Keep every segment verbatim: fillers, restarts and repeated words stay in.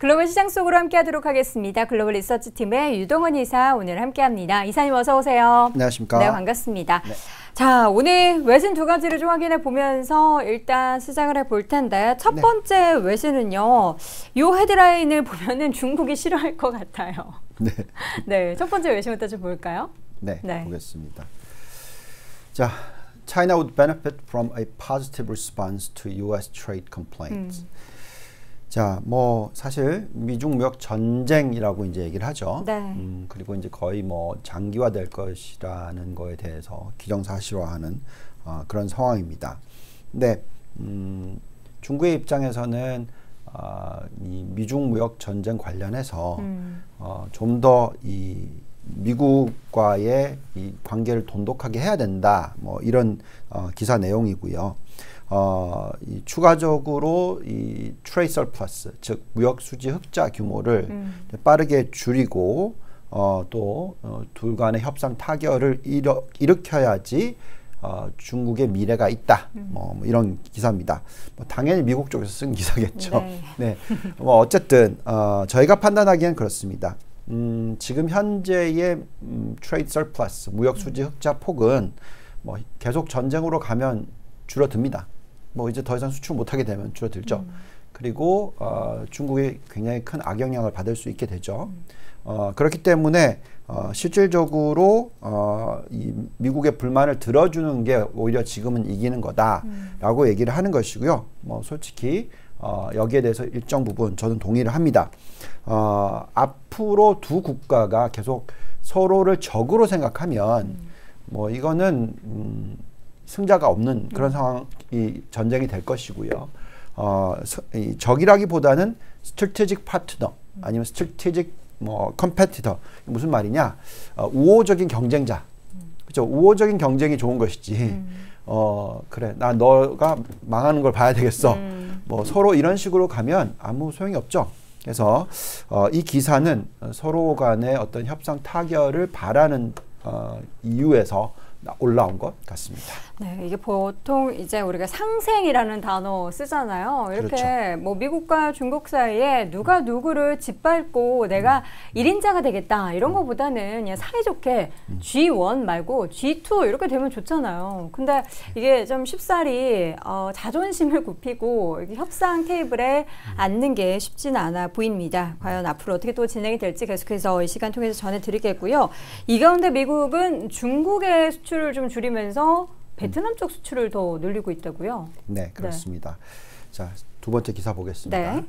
글로벌 시장 속으로 함께하도록 하겠습니다. 글로벌 리서치팀의 유동원 이사 오늘 함께합니다. 이사님 어서 오세요. 안녕하십니까. 네, 반갑습니다. 네. 자, 오늘 외신 두 가지를 좀 확인해 보면서 일단 시작을 해볼 텐데, 첫 번째 네. 외신은요, 요 헤드라인을 보면은 중국이 싫어할 것 같아요. 네. 네, 첫 번째 외신부터 좀 볼까요? 네, 네. 보겠습니다. 자, China would benefit from a positive response to 유 에스 trade complaints. 음. 자, 뭐 사실 미중 무역 전쟁이라고 이제 얘기를 하죠. 네. 음, 그리고 이제 거의 뭐 장기화될 것이라는 거에 대해서 기정사실화하는 어, 그런 상황입니다. 근데 음, 중국의 입장에서는 어, 이 미중 무역 전쟁 관련해서 음. 어, 좀 더 이 미국과의 이 관계를 돈독하게 해야 된다. 뭐 이런 어, 기사 내용이고요. 어, 이 추가적으로 이 트레이드 서플러스, 즉 무역 수지 흑자 규모를 음. 빠르게 줄이고 어, 또 어, 둘 간의 협상 타결을 일어, 일으켜야지 어, 중국의 미래가 있다. 음. 뭐, 뭐 이런 기사입니다. 뭐 당연히 미국 쪽에서 쓴 기사겠죠. 네. 네. 뭐 어쨌든 어, 저희가 판단하기엔 그렇습니다. 음, 지금 현재의 음, 트레이드 서플러스, 무역 수지 흑자 폭은 뭐 계속 전쟁으로 가면 줄어듭니다. 뭐 이제 더 이상 수출 못하게 되면 줄어들죠. 음. 그리고 어, 중국이 굉장히 큰 악영향을 받을 수 있게 되죠. 음. 어, 그렇기 때문에 어, 실질적으로 어, 이 미국의 불만을 들어주는 게 오히려 지금은 이기는 거다라고 음. 얘기를 하는 것이고요. 뭐 솔직히 어, 여기에 대해서 일정 부분 저는 동의를 합니다. 어, 앞으로 두 국가가 계속 서로를 적으로 생각하면 음. 뭐 이거는 음, 승자가 없는 그런 음. 상황이 전쟁이 될 것이고요. 어, 서, 이 적이라기보다는 스트레티직 파트너 음. 아니면 스트레티직 뭐 컴페티터, 무슨 말이냐? 어, 우호적인 경쟁자. 음. 그렇죠. 우호적인 경쟁이 좋은 것이지. 음. 어, 그래. 나 너가 망하는 걸 봐야 되겠어. 음. 뭐 서로 이런 식으로 가면 아무 소용이 없죠. 그래서 어, 이 기사는 서로 간의 어떤 협상 타결을 바라는 어, 이유에서 올라온 것 같습니다. 네, 이게 보통 이제 우리가 상생이라는 단어 쓰잖아요. 이렇게 그렇죠. 뭐 미국과 중국 사이에 누가 누구를 짓밟고 음. 내가 일인자가 되겠다 이런 음. 것보다는 그냥 사이좋게 음. 지 원 말고 지 투 이렇게 되면 좋잖아요. 근데 이게 좀 쉽사리 어, 자존심을 굽히고 협상 테이블에 음. 앉는 게 쉽지는 않아 보입니다. 과연 앞으로 어떻게 또 진행이 될지 계속해서 이 시간 통해서 전해드리겠고요. 이 가운데 미국은 중국의 수출 수출을 좀 줄이면서 베트남 쪽 수출을 더 늘리고 있다고요? 네, 그렇습니다. 네. 자, 두 번째 기사 보겠습니다. 네.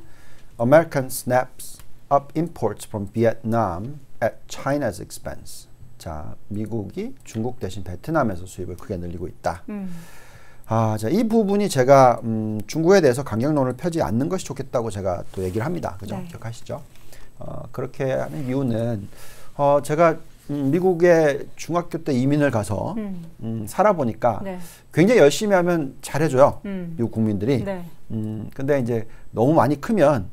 American snaps up imports from Vietnam at China's expense. 자, 미국이 중국 대신 베트남에서 수입을 크게 늘리고 있다. 음. 아, 자, 이 부분이 제가 음, 중국에 대해서 강경론을 펴지 않는 것이 좋겠다고 제가 또 얘기를 합니다. 그죠? 네. 기억하시죠? 어, 그렇게 하는 이유는 어, 제가 음, 미국에 중학교 때 이민을 가서 음. 음, 살아보니까 네. 굉장히 열심히 하면 잘해줘요. 음. 미국 국민들이. 네. 음, 근데 이제 너무 많이 크면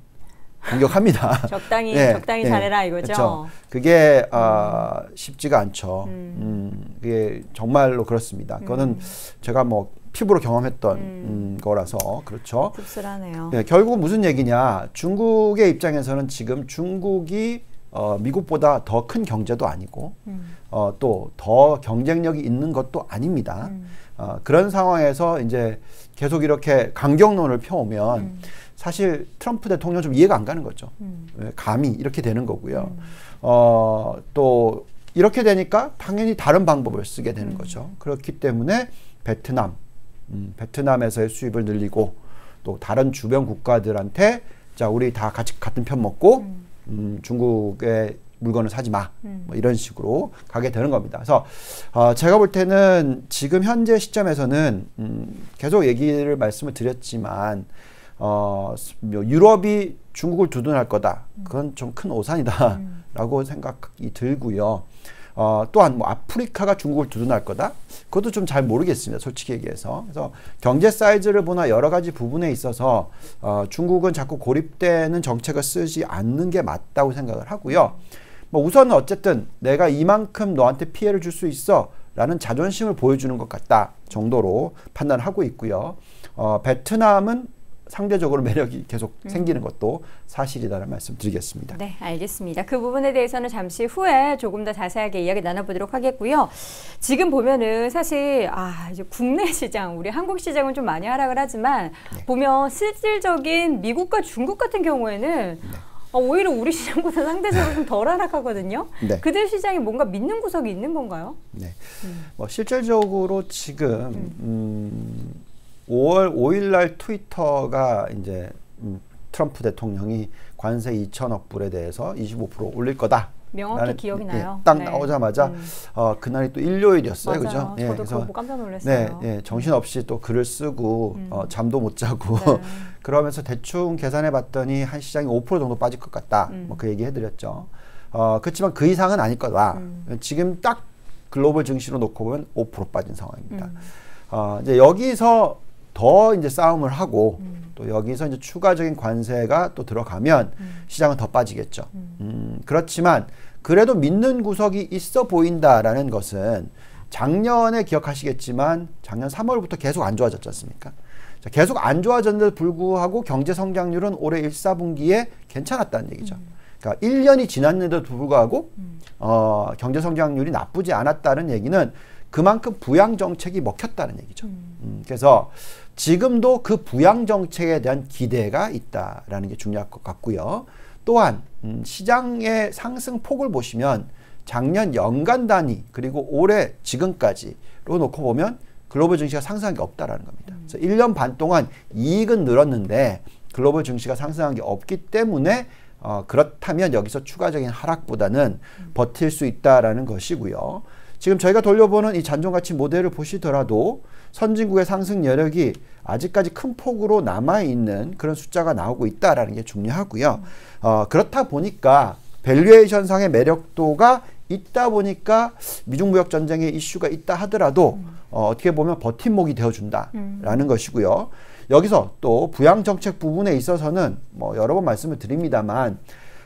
공격합니다. 적당히, 네, 적당히 네, 잘해라 이거죠. 그렇죠. 그게 음. 어, 쉽지가 않죠. 음. 음, 그게 정말로 그렇습니다. 음. 그거는 제가 뭐 피부로 경험했던 음. 음, 거라서 그렇죠. 씁쓸하네요. 네, 결국 무슨 얘기냐. 중국의 입장에서는 지금 중국이 어, 미국보다 더 큰 경제도 아니고 음. 어, 또 더 경쟁력이 있는 것도 아닙니다. 음. 어, 그런 상황에서 이제 계속 이렇게 강경론을 펴오면 음. 사실 트럼프 대통령 좀 이해가 안 가는 거죠. 음. 감히 이렇게 되는 거고요. 음. 어, 또 이렇게 되니까 당연히 다른 방법을 쓰게 되는 음. 거죠. 그렇기 때문에 베트남, 음, 베트남에서의 수입을 늘리고 또 다른 주변 국가들한테 자 우리 다 같이 같은 편 먹고 음. 음, 중국의 물건을 사지 마. 음. 뭐 이런 식으로 가게 되는 겁니다. 그래서 어, 제가 볼 때는 지금 현재 시점에서는 음, 계속 얘기를 말씀을 드렸지만 어, 유럽이 중국을 두둔할 거다. 그건 좀 큰 오산이다. 음. 라고 생각이 들고요. 어, 또한 뭐 아프리카가 중국을 두둔할 거다. 그것도 좀 잘 모르겠습니다. 솔직히 얘기해서. 그래서 경제 사이즈를 보나 여러 가지 부분에 있어서 어, 중국은 자꾸 고립되는 정책을 쓰지 않는 게 맞다고 생각을 하고요. 뭐 우선은 어쨌든 내가 이만큼 너한테 피해를 줄 수 있어 라는 자존심을 보여주는 것 같다 정도로 판단하고 있고요. 어, 베트남은 상대적으로 매력이 계속 음. 생기는 것도 사실이다라는 말씀 드리겠습니다. 네, 알겠습니다. 그 부분에 대해서는 잠시 후에 조금 더 자세하게 이야기 나눠보도록 하겠고요. 지금 보면은 사실 아, 이제 국내 시장, 우리 한국 시장은 좀 많이 하락을 하지만 네. 보면 실질적인 미국과 중국 같은 경우에는 네. 어, 오히려 우리 시장보다 상대적으로 좀 덜 하락하거든요. 네. 그들 시장에 뭔가 믿는 구석이 있는 건가요? 네. 음. 뭐 실질적으로 지금 음. 음, 오월 오일날 트위터가 이제 음, 트럼프 대통령이 관세 이천억 불에 대해서 이십오 퍼센트 올릴 거다. 명확히 기억이 예, 나요. 딱 네. 나오자마자 음. 어, 그날이 또 일요일이었어요, 그죠? 예, 저도 그거 보고 깜짝 놀랐어요. 네, 예, 정신없이 또 글을 쓰고 음. 어, 잠도 못 자고 네. 그러면서 대충 계산해봤더니 한 시장이 오 퍼센트 정도 빠질 것 같다. 음. 뭐 그 얘기해드렸죠. 어, 그렇지만 그 이상은 아닐 거다. 음. 지금 딱 글로벌 증시로 놓고 보면 오 퍼센트 빠진 상황입니다. 음. 어, 이제 여기서 더 이제 싸움을 하고 음. 또 여기서 이제 추가적인 관세가 또 들어가면 음. 시장은 더 빠지겠죠. 음. 음, 그렇지만 그래도 믿는 구석이 있어 보인다라는 것은 작년에 기억하시겠지만 작년 삼월부터 계속 안 좋아졌지 않습니까? 자, 계속 안 좋아졌는데도 불구하고 경제 성장률은 올해 일, 사분기에 괜찮았다는 얘기죠. 음. 그러니까 일 년이 지났는데도 불구하고 음. 어, 경제 성장률이 나쁘지 않았다는 얘기는 그만큼 부양 정책이 먹혔다는 얘기죠. 음. 음, 그래서 지금도 그 부양 정책에 대한 기대가 있다라는 게 중요할 것 같고요. 또한 음, 시장의 상승폭을 보시면 작년 연간 단위 그리고 올해 지금까지로 놓고 보면 글로벌 증시가 상승한 게 없다라는 겁니다. 음. 그래서 일 년 반 동안 이익은 늘었는데 글로벌 증시가 상승한 게 없기 때문에 어, 그렇다면 여기서 추가적인 하락보다는 음. 버틸 수 있다라는 것이고요. 지금 저희가 돌려보는 이 잔존가치 모델을 보시더라도 선진국의 상승 여력이 아직까지 큰 폭으로 남아있는 그런 숫자가 나오고 있다라는 게 중요하고요. 음. 어, 그렇다 보니까 밸류에이션상의 매력도가 있다 보니까 미중무역 전쟁의 이슈가 있다 하더라도 음. 어, 어떻게 보면 버팀목이 되어준다라는 음. 것이고요. 여기서 또 부양정책 부분에 있어서는 뭐 여러 번 말씀을 드립니다만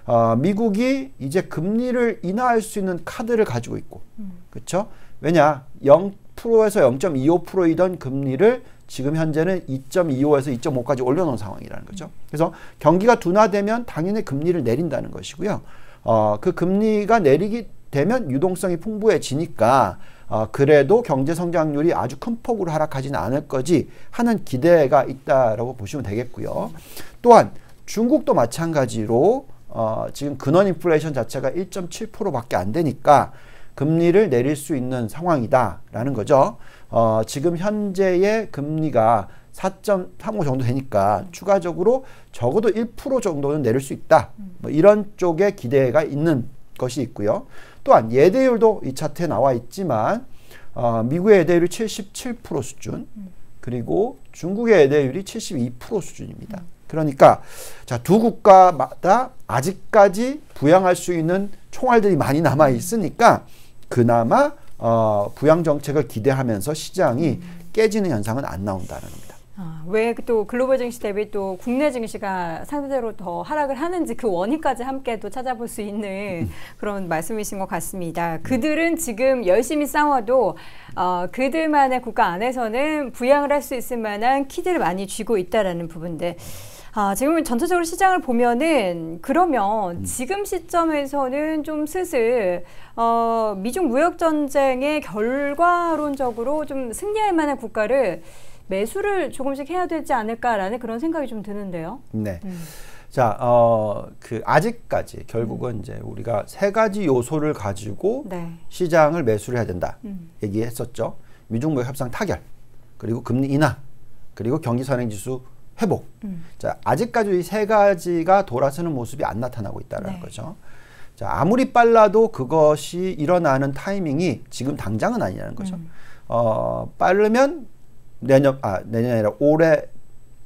어, 미국이 이제 금리를 인하할 수 있는 카드를 가지고 있고 음. 그렇죠? 왜냐 영 퍼센트에서 영 점 이오 퍼센트이던 금리를 지금 현재는 이 점 이오에서 이 점 오까지 올려놓은 상황이라는 거죠. 음. 그래서 경기가 둔화되면 당연히 금리를 내린다는 것이고요. 어, 그 금리가 내리게 되면 유동성이 풍부해지니까 어, 그래도 경제 성장률이 아주 큰 폭으로 하락하지는 않을 거지 하는 기대가 있다라고 보시면 되겠고요. 음. 또한 중국도 마찬가지로 어, 지금 근원 인플레이션 자체가 일 점 칠 퍼센트밖에 안 되니까 금리를 내릴 수 있는 상황이다라는 거죠. 어, 지금 현재의 금리가 사 점 삼오 정도 되니까 음. 추가적으로 적어도 일 퍼센트 정도는 내릴 수 있다. 음. 뭐 이런 쪽에 기대가 있는 것이 있고요. 또한 예대율도 이 차트에 나와 있지만 어, 미국의 예대율이 칠십칠 퍼센트 수준 음. 그리고 중국의 예대율이 칠십이 퍼센트 수준입니다. 음. 그러니까 자, 두 국가마다 아직까지 부양할 수 있는 총알들이 많이 남아 있으니까 그나마 어, 부양 정책을 기대하면서 시장이 깨지는 현상은 안 나온다는 겁니다. 아, 왜 또 글로벌 증시 대비 또 국내 증시가 상대적으로 더 하락을 하는지 그 원인까지 함께 또 찾아볼 수 있는 음. 그런 말씀이신 것 같습니다. 그들은 지금 열심히 싸워도 어, 그들만의 국가 안에서는 부양을 할 수 있을 만한 키들을 많이 쥐고 있다라는 부분인데 아, 지금 전체적으로 시장을 보면은 그러면 음. 지금 시점에서는 좀 슬슬 어, 미중 무역 전쟁의 결과론적으로 좀 승리할 만한 국가를 매수를 조금씩 해야 되지 않을까라는 그런 생각이 좀 드는데요. 네. 음. 자, 어, 그 아직까지 결국은 음. 이제 우리가 세 가지 요소를 가지고 네. 시장을 매수를 해야 된다 음. 얘기했었죠. 미중 무역 협상 타결, 그리고 금리 인하, 그리고 경기 선행 지수 회복. 음. 자, 아직까지 이 세 가지가 돌아서는 모습이 안 나타나고 있다는 네. 거죠. 자, 아무리 빨라도 그것이 일어나는 타이밍이 지금 당장은 아니라는 거죠. 음. 어, 빠르면 내년, 아, 내년이 아니라 올해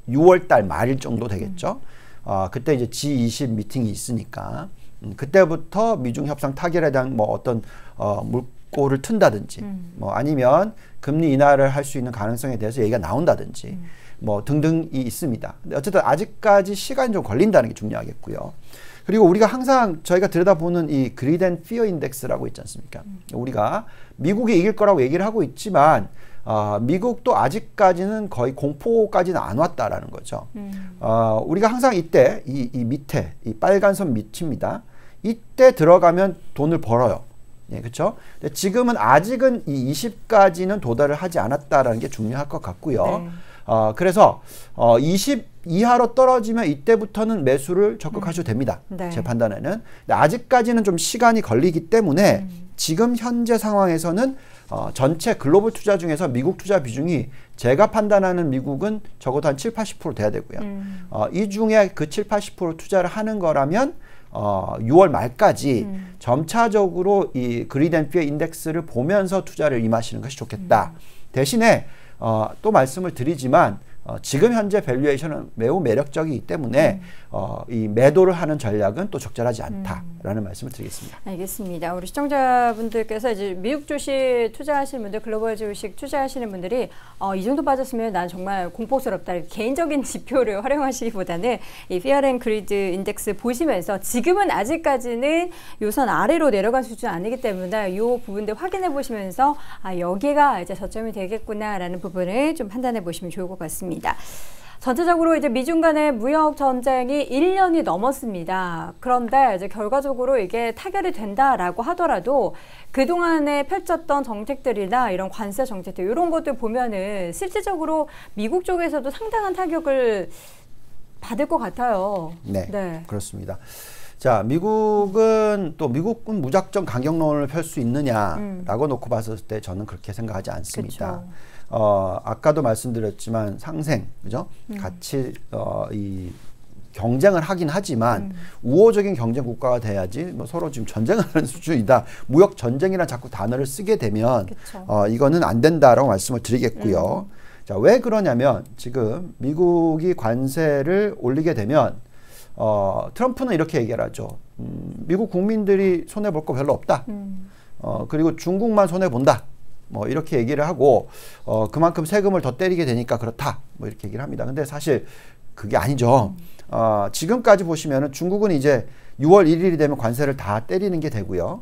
유월 달 말일 정도 되겠죠. 음. 어, 그때 이제 지 이십 미팅이 있으니까 음, 그때부터 미중 협상 타결에 대한 뭐 어떤 어, 물꼬를 튼다든지 음. 뭐 아니면 금리 인하를 할 수 있는 가능성에 대해서 얘기가 나온다든지 음. 뭐 등등이 있습니다. 근데 어쨌든 아직까지 시간이 좀 걸린다는 게 중요하겠고요. 그리고 우리가 항상 저희가 들여다보는 이 greed and fear index라고 있지 않습니까? 음. 우리가 미국이 이길 거라고 얘기를 하고 있지만 어, 미국도 아직까지는 거의 공포까지는 안 왔다라는 거죠. 음. 어, 우리가 항상 이때 이, 이 밑에 이 빨간 선 밑입니다. 이때 들어가면 돈을 벌어요. 예, 그렇죠? 근데 지금은 아직은 이 이십까지는 도달을 하지 않았다라는 게 중요할 것 같고요. 네. 어, 그래서 어, 이십 이하로 떨어지면 이때부터는 매수를 적극 하셔도 됩니다. 네. 제 판단에는. 근데 아직까지는 좀 시간이 걸리기 때문에 음. 지금 현재 상황에서는 어, 전체 글로벌 투자 중에서 미국 투자 비중이 제가 판단하는 미국은 적어도 한 칠, 팔십 퍼센트 돼야 되고요. 음. 어, 이 중에 그 칠, 팔십 퍼센트 투자를 하는 거라면 어, 유월 말까지 음. 점차적으로 이 그리덴피의 인덱스를 보면서 투자를 임하시는 것이 좋겠다. 음. 대신에 어, 또 말씀을 드리지만 어, 지금 현재 밸류에이션은 매우 매력적이기 때문에 음. 어, 이 매도를 하는 전략은 또 적절하지 않다라는 음. 말씀을 드리겠습니다. 알겠습니다. 우리 시청자분들께서 이제 미국 주식 투자하시는 분들, 글로벌 주식 투자하시는 분들이 어, 이 정도 빠졌으면 난 정말 공포스럽다. 개인적인 지표를 활용하시기보다는 이 피어리 앤 그리드 인덱스 보시면서 지금은 아직까지는 요선 아래로 내려간 수준 아니기 때문에 이 부분들 확인해 보시면서 아, 여기가 이제 저점이 되겠구나라는 부분을 좀 판단해 보시면 좋을 것 같습니다. 전체적으로 이제 미중 간의 무역 전쟁이 일 년이 넘었습니다. 그런데 이제 결과적으로 이게 타결이 된다라고 하더라도 그동안에 펼쳤던 정책들이나 이런 관세 정책들 이런 것들 보면은 실질적으로 미국 쪽에서도 상당한 타격을 받을 것 같아요. 네, 네. 그렇습니다. 자, 미국은 또 미국은 무작정 강경론을 펼 수 있느냐라고 음. 놓고 봤을 때 저는 그렇게 생각하지 않습니다. 그쵸. 어, 아까도 말씀드렸지만 상생, 그죠? 음. 같이, 어, 이 경쟁을 하긴 하지만 음. 우호적인 경쟁 국가가 돼야지 뭐 서로 지금 전쟁을 하는 수준이다. 무역 전쟁이란 자꾸 단어를 쓰게 되면, 그쵸. 어, 이거는 안 된다라고 말씀을 드리겠고요. 음. 자, 왜 그러냐면 지금 미국이 관세를 올리게 되면, 어, 트럼프는 이렇게 얘기를 하죠. 음, 미국 국민들이 손해볼 거 별로 없다. 음. 어, 그리고 중국만 손해본다. 뭐 이렇게 얘기를 하고 어 그만큼 세금을 더 때리게 되니까 그렇다 뭐 이렇게 얘기를 합니다. 근데 사실 그게 아니죠. 어 지금까지 보시면은 중국은 이제 유월 일일이 되면 관세를 다 때리는 게 되고요.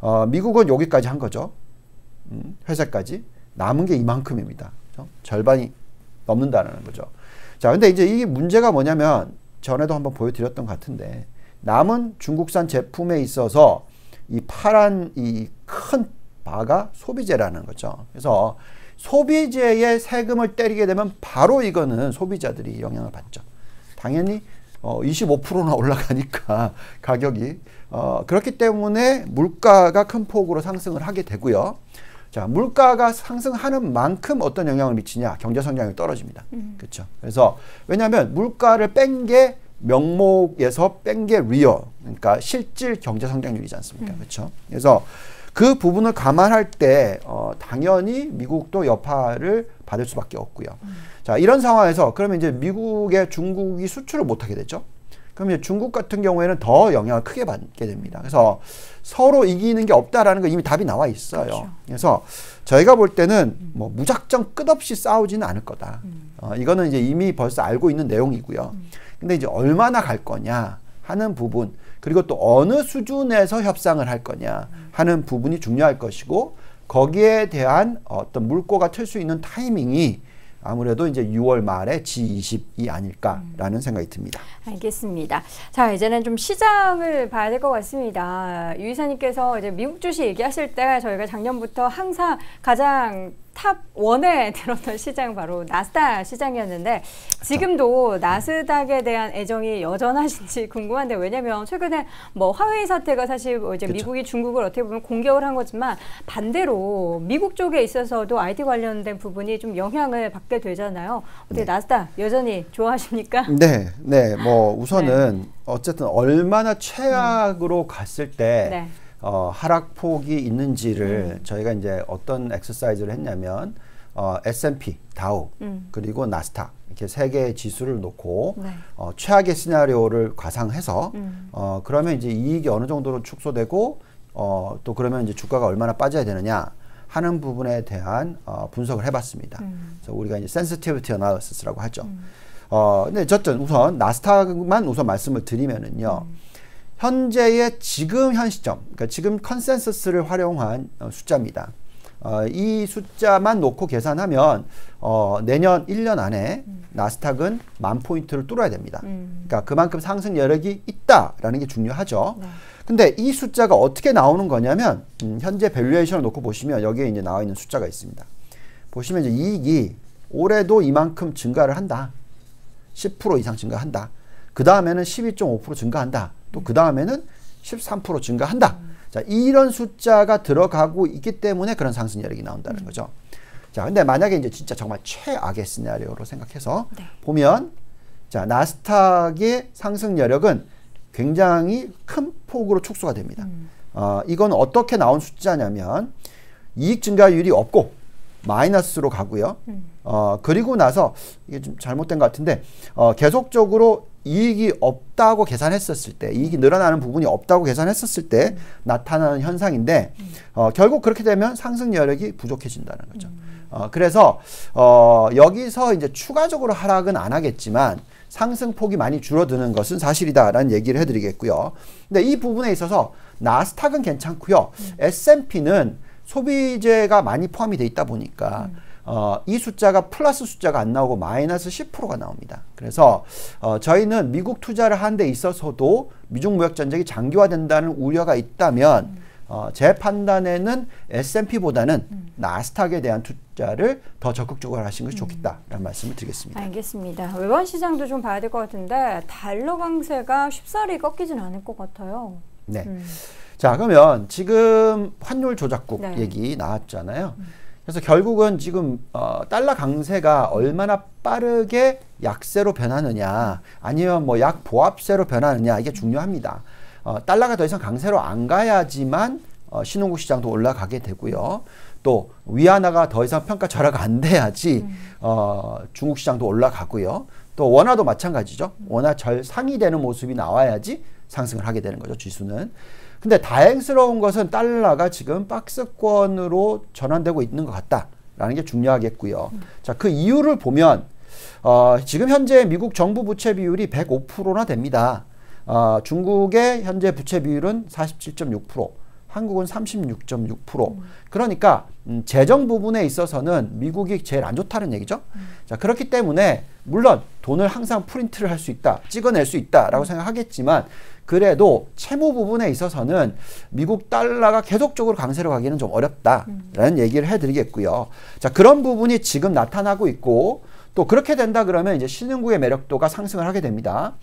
어 미국은 여기까지 한 거죠. 음, 회사까지 남은 게 이만큼입니다. 그렇죠? 절반이 넘는다는 거죠. 자, 근데 이제 이게 문제가 뭐냐면 전에도 한번 보여드렸던 것 같은데 남은 중국산 제품에 있어서 이 파란 이 큰 바가 소비재라는 거죠. 그래서 소비재에 세금을 때리게 되면 바로 이거는 소비자들이 영향을 받죠. 당연히 어 이십오 퍼센트나 올라가니까 가격이 어 그렇기 때문에 물가가 큰 폭으로 상승을 하게 되고요. 자, 물가가 상승하는 만큼 어떤 영향을 미치냐? 경제 성장이 떨어집니다. 음. 그렇죠. 그래서 왜냐하면 물가를 뺀 게 명목에서 뺀 게 리얼, 그러니까 실질 경제 성장률이지 않습니까? 음. 그렇죠. 그래서 그 부분을 감안할 때 어, 당연히 미국도 여파를 받을 수밖에 없고요. 음. 자, 이런 상황에서 그러면 이제 미국에 중국이 수출을 못하게 되죠. 그럼 이제 중국 같은 경우에는 더 영향을 크게 받게 됩니다. 그래서 서로 이기는 게 없다라는 거 이미 답이 나와 있어요. 그렇죠. 그래서 저희가 볼 때는 음. 뭐 무작정 끝없이 싸우지는 않을 거다. 음. 어, 이거는 이제 이미 벌써 알고 있는 내용이고요. 음. 근데 이제 얼마나 갈 거냐 하는 부분. 그리고 또 어느 수준에서 협상을 할 거냐 하는 부분이 중요할 것이고 거기에 대한 어떤 물꼬가 틀 수 있는 타이밍이 아무래도 이제 유월 말에 지 이십이 아닐까라는 음. 생각이 듭니다. 알겠습니다. 자, 이제는 좀 시장을 봐야 될 것 같습니다. 유 이사님께서 이제 미국 주식 얘기하실 때 저희가 작년부터 항상 가장 탑 원에 들었던 시장 바로 나스닥 시장이었는데 지금도 나스닥에 대한 애정이 여전하신지 궁금한데 왜냐면 최근에 뭐 화웨이 사태가 사실 이제 그쵸. 미국이 중국을 어떻게 보면 공격을 한 거지만 반대로 미국 쪽에 있어서도 아이티 관련된 부분이 좀 영향을 받게 되잖아요. 어떻게 네. 나스닥 여전히 좋아하십니까? 네, 네, 뭐 우선은 네. 어쨌든 얼마나 최악으로 음. 갔을 때. 네. 어, 하락폭이 있는지를 음. 저희가 이제 어떤 엑서사이즈를 했냐면 어, 에스 앤 피, 다우 음. 그리고 나스닥 이렇게 세 개의 지수를 놓고 네. 어, 최악의 시나리오를 과상해서 음. 어, 그러면 이제 이익이 어느 정도로 축소되고 어, 또 그러면 이제 주가가 얼마나 빠져야 되느냐 하는 부분에 대한 어, 분석을 해봤습니다. 음. 그래서 우리가 이제 sensitivity analysis라고 하죠. 음. 어, 근데 어쨌든 우선 나스닥만 우선 말씀을 드리면은요. 음. 현재의 지금 현 시점, 그러니까 지금 컨센서스를 활용한 어, 숫자입니다. 어, 이 숫자만 놓고 계산하면 어, 내년 일 년 안에 음. 나스닥은 만 포인트를 뚫어야 됩니다. 음. 그러니까 그만큼 상승 여력이 있다라는 게 중요하죠. 네. 근데 이 숫자가 어떻게 나오는 거냐면 음, 현재 밸류에이션을 놓고 보시면 여기에 이제 나와 있는 숫자가 있습니다. 보시면 이제 이익이 올해도 이만큼 증가를 한다. 십 퍼센트 이상 증가한다. 그 다음에는 십이 점 오 퍼센트 증가한다. 또 그 다음에는 십삼 퍼센트 증가한다. 음. 자, 이런 숫자가 들어가고 있기 때문에 그런 상승 여력이 나온다는 음. 거죠. 자, 근데 만약에 이제 진짜 정말 최악의 시나리오로 생각해서 네. 보면, 자, 나스닥의 상승 여력은 굉장히 큰 폭으로 축소가 됩니다. 음. 어, 이건 어떻게 나온 숫자냐면, 이익 증가율이 없고, 마이너스로 가고요. 음. 어, 그리고 나서, 이게 좀 잘못된 것 같은데, 어, 계속적으로 이익이 없다고 계산했었을 때, 이익이 늘어나는 부분이 없다고 계산했었을 때 음. 나타나는 현상인데, 음. 어, 결국 그렇게 되면 상승 여력이 부족해진다는 거죠. 음. 어, 그래서, 어, 여기서 이제 추가적으로 하락은 안 하겠지만, 상승폭이 많이 줄어드는 것은 사실이다라는 얘기를 해드리겠고요. 근데 이 부분에 있어서 나스닥은 괜찮고요. 음. 에스 앤 피는 소비재가 많이 포함이 돼 있다 보니까 음. 어, 이 숫자가 플러스 숫자가 안 나오고 마이너스 십 퍼센트가 나옵니다. 그래서 어, 저희는 미국 투자를 하는 데 있어서도 미중 무역 전쟁이 장기화된다는 우려가 있다면 음. 어, 제 판단에는 에스 앤 피보다는 음. 나스닥에 대한 투자를 더 적극적으로 하시는 것이 음. 좋겠다라는 말씀을 드리겠습니다. 알겠습니다. 외환 시장도 좀 봐야 될 것 같은데 달러 강세가 쉽사리 꺾이진 않을 것 같아요. 네. 음. 자, 그러면 지금 환율 조작국 네. 얘기 나왔잖아요. 음. 그래서 결국은 지금 어, 달러 강세가 얼마나 빠르게 약세로 변하느냐 아니면 뭐 약 보합세로 변하느냐 이게 중요합니다. 어, 달러가 더 이상 강세로 안 가야지만 어, 신흥국 시장도 올라가게 되고요. 또 위안화가 더 이상 평가 절하가 안 돼야지 음. 어, 중국 시장도 올라가고요. 또 원화도 마찬가지죠. 원화 절상이 되는 모습이 나와야지 상승을 하게 되는 거죠. 지수는. 근데 다행스러운 것은 달러가 지금 박스권으로 전환되고 있는 것 같다라는 게 중요하겠고요. 음. 자, 그 이유를 보면 어, 지금 현재 미국 정부 부채 비율이 백오 퍼센트나 됩니다. 어, 중국의 현재 부채 비율은 사십칠 점 육 퍼센트, 한국은 삼십육 점 육 퍼센트. 음. 그러니까 음, 재정 부분에 있어서는 미국이 제일 안 좋다는 얘기죠. 음. 자, 그렇기 때문에 물론 돈을 항상 프린트를 할 수 있다, 찍어낼 수 있다라고 음. 생각하겠지만 그래도 채무 부분에 있어서는 미국 달러가 계속적으로 강세로 가기는 좀 어렵다라는 음. 얘기를 해드리겠고요. 자, 그런 부분이 지금 나타나고 있고 또 그렇게 된다 그러면 이제 신흥국의 매력도가 상승을 하게 됩니다.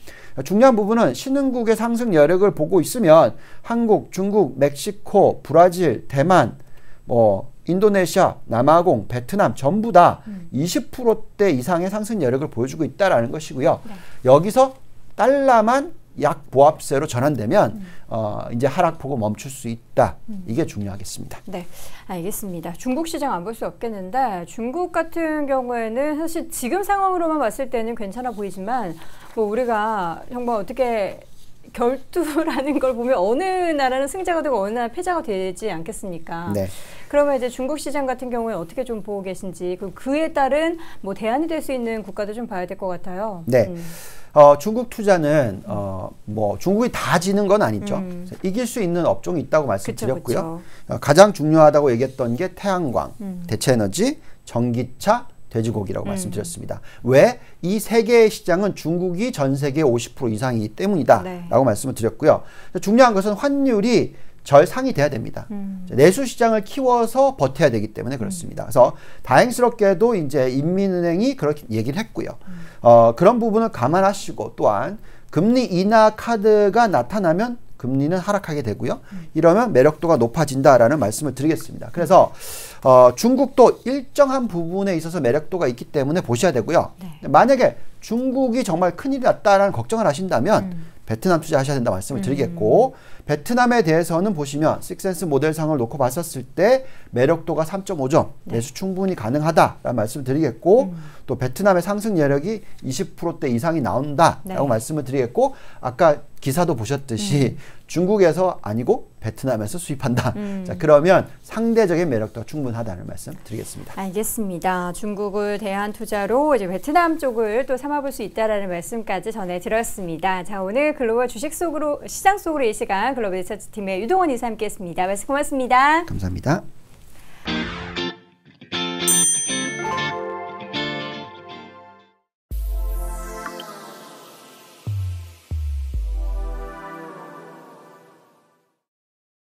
중요한 부분은 신흥국의 상승 여력을 보고 있으면 한국, 중국, 멕시코, 브라질, 대만, 뭐 인도네시아, 남아공, 베트남 전부 다 음. 이십 퍼센트대 이상의 상승 여력을 보여주고 있다라는 것이고요. 네. 여기서 달러만 약 보합세로 전환되면 음. 어, 이제 하락폭을 멈출 수 있다. 음. 이게 중요하겠습니다. 네, 알겠습니다. 중국 시장 안 볼 수 없겠는데 중국 같은 경우에는 사실 지금 상황으로만 봤을 때는 괜찮아 보이지만 뭐 우리가 정말 어떻게 결투라는 걸 보면 어느 나라는 승자가 되고 어느 나라는 패자가 되지 않겠습니까? 네. 그러면 이제 중국 시장 같은 경우에 어떻게 좀 보고 계신지 그리고 그에 따른 뭐 대안이 될 수 있는 국가도 좀 봐야 될 것 같아요. 네. 음. 어, 중국 투자는 음. 어, 뭐 중국이 다 지는 건 아니죠. 음. 이길 수 있는 업종이 있다고 말씀드렸고요. 그쵸, 그쵸. 어, 가장 중요하다고 얘기했던 게 태양광, 음. 대체에너지, 전기차, 돼지고기라고 음. 말씀드렸습니다. 왜? 이 세 개의 시장은 중국이 전 세계의 오십 퍼센트 이상이기 때문이다 네. 라고 말씀을 드렸고요. 중요한 것은 환율이 절상이 돼야 됩니다. 음. 내수 시장을 키워서 버텨야 되기 때문에 그렇습니다. 그래서 다행스럽게도 이제 인민은행이 그렇게 얘기를 했고요. 음. 어, 그런 부분을 감안하시고 또한 금리 인하 카드가 나타나면 금리는 하락하게 되고요. 음. 이러면 매력도가 높아진다라는 말씀을 드리겠습니다. 그래서 어, 중국도 일정한 부분에 있어서 매력도가 있기 때문에 보셔야 되고요. 네. 만약에 중국이 정말 큰일이 났다라는 걱정을 하신다면 음. 베트남 투자하셔야 된다 말씀을 드리겠고 음. 베트남에 대해서는 보시면 식센스 모델상을 놓고 봤었을 때 매력도가 삼 점 오 점 네. 내수 충분히 가능하다라는 말씀을 드리겠고 음. 또 베트남의 상승 여력이 이십 퍼센트대 이상이 나온다라고 네. 말씀을 드리겠고 아까 기사도 보셨듯이 음. 중국에서 아니고 베트남에서 수입한다. 음. 자, 그러면 상대적인 매력도가 충분하다는 말씀 드리겠습니다. 알겠습니다. 중국을 대안 투자로 이제 베트남 쪽을 또 삼아볼 수 있다라는 말씀까지 전해드렸습니다. 자, 오늘 글로벌 주식 속으로 시장 속으로 이 시간 글로벌 리서치 팀의 유동원 이사 함께했습니다. 말씀 고맙습니다. 감사합니다.